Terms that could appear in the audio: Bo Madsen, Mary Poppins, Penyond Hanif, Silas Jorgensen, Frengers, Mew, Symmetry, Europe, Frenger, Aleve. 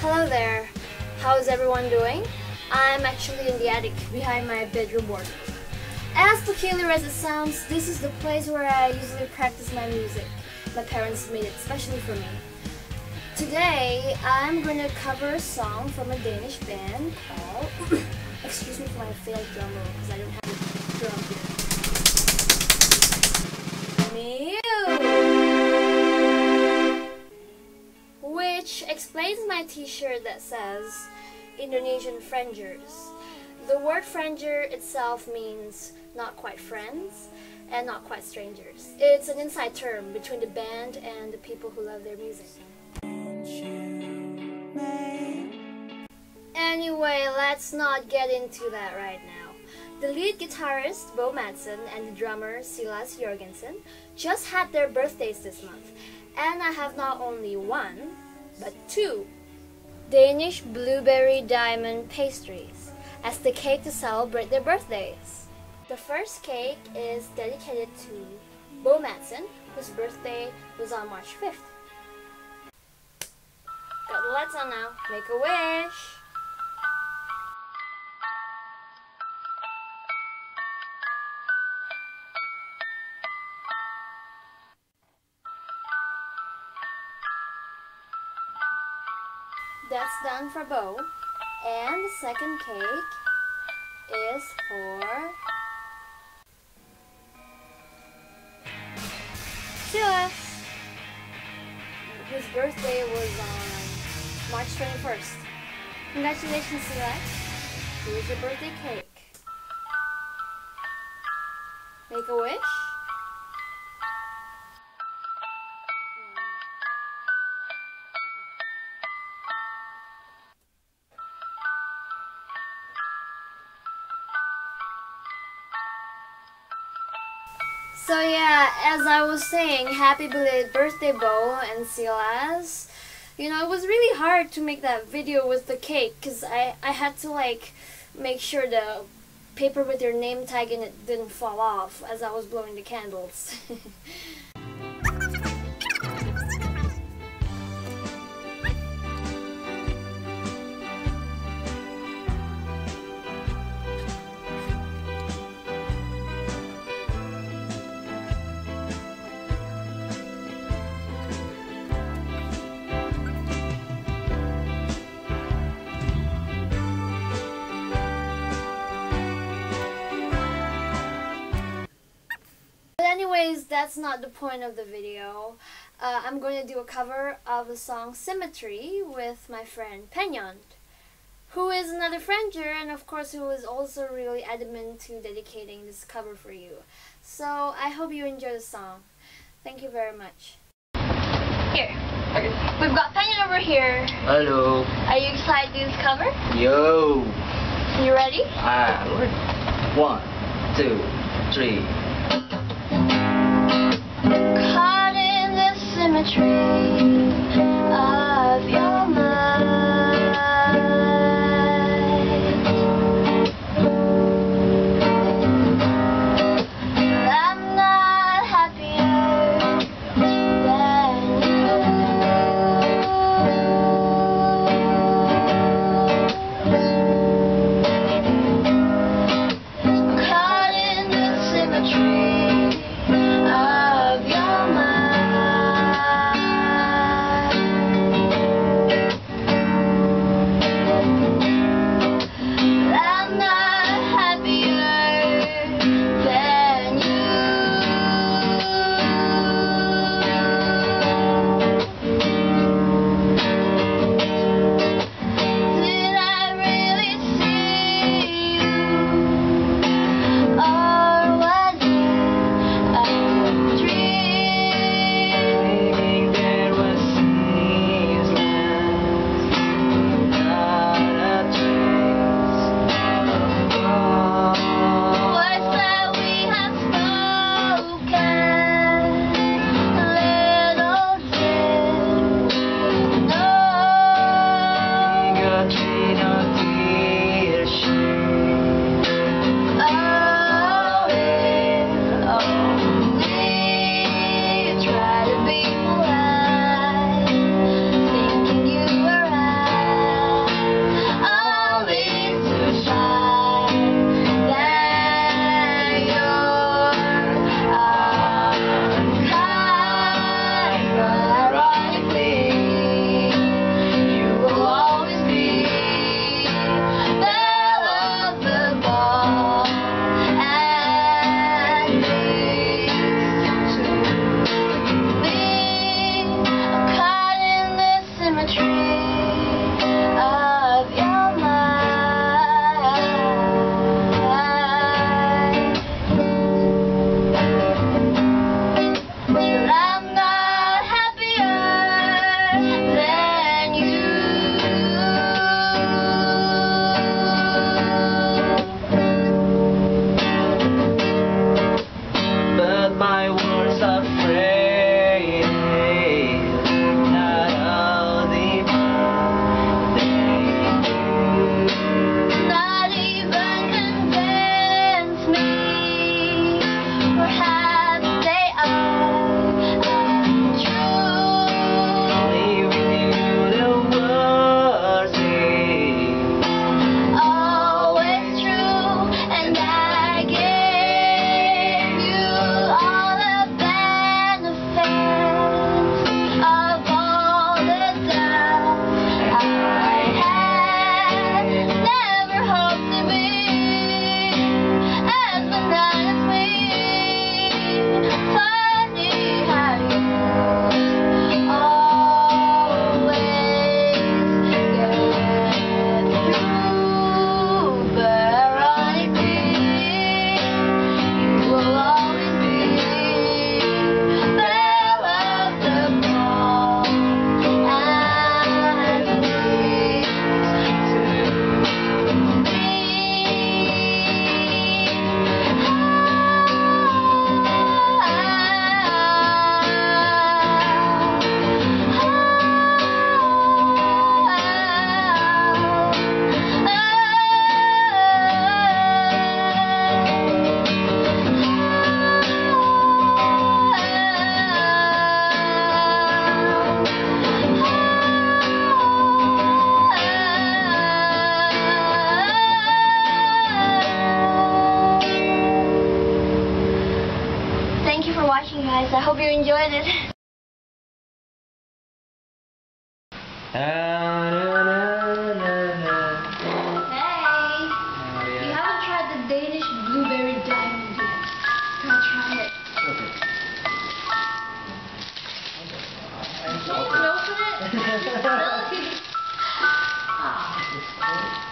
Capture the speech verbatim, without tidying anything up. Hello there, how is everyone doing? I'm actually in the attic behind my bedroom wardrobe. As peculiar as it sounds, this is the place where I usually practice my music. My parents made it especially for me. Today, I'm going to cover a song from a Danish band called... Excuse me for my failed drum roll, because I don't have a drum here. Mew! Which explains my t-shirt that says Indonesian Frengers. The word Frenger itself means not quite friends and not quite strangers. It's an inside term between the band and the people who love their music. Anyway, let's not get into that right now. The lead guitarist, Bo Madsen, and the drummer, Silas Jorgensen, just had their birthdays this month, and I have not only one, but two Danish blueberry diamond pastries as the cake to celebrate their birthdays. The first cake is dedicated to Bo Madsen, whose birthday was on March fifth. Got the lights on now, make a wish! That's done for Bo, and the second cake is for Silas, whose birthday was on March twenty-first. Congratulations, Silas. Here's your birthday cake. Make a wish. So yeah, as I was saying, happy belated birthday Bo and Silas. You know, it was really hard to make that video with the cake because I, I had to like make sure the paper with your name tag in it didn't fall off as I was blowing the candles. Anyways, that's not the point of the video. Uh, I'm going to do a cover of the song Symmetry with my friend Penyond, who is another Frenger and of course who is also really adamant to dedicating this cover for you. So I hope you enjoy the song. Thank you very much. Here. Okay. We've got Penyond over here. Hello. Are you excited to do this cover? Yo. You ready? Ah, uh, one, two, three. Caught in the symmetry of your mind, I'm not happier than you. Caught in the symmetry of your mind. excited. Uh, no, no, no, no. Hey, oh, yeah. You haven't tried the Danish blueberry diamond yet. Gotta try it. Okay. Can you open it? It's relatively... Ah.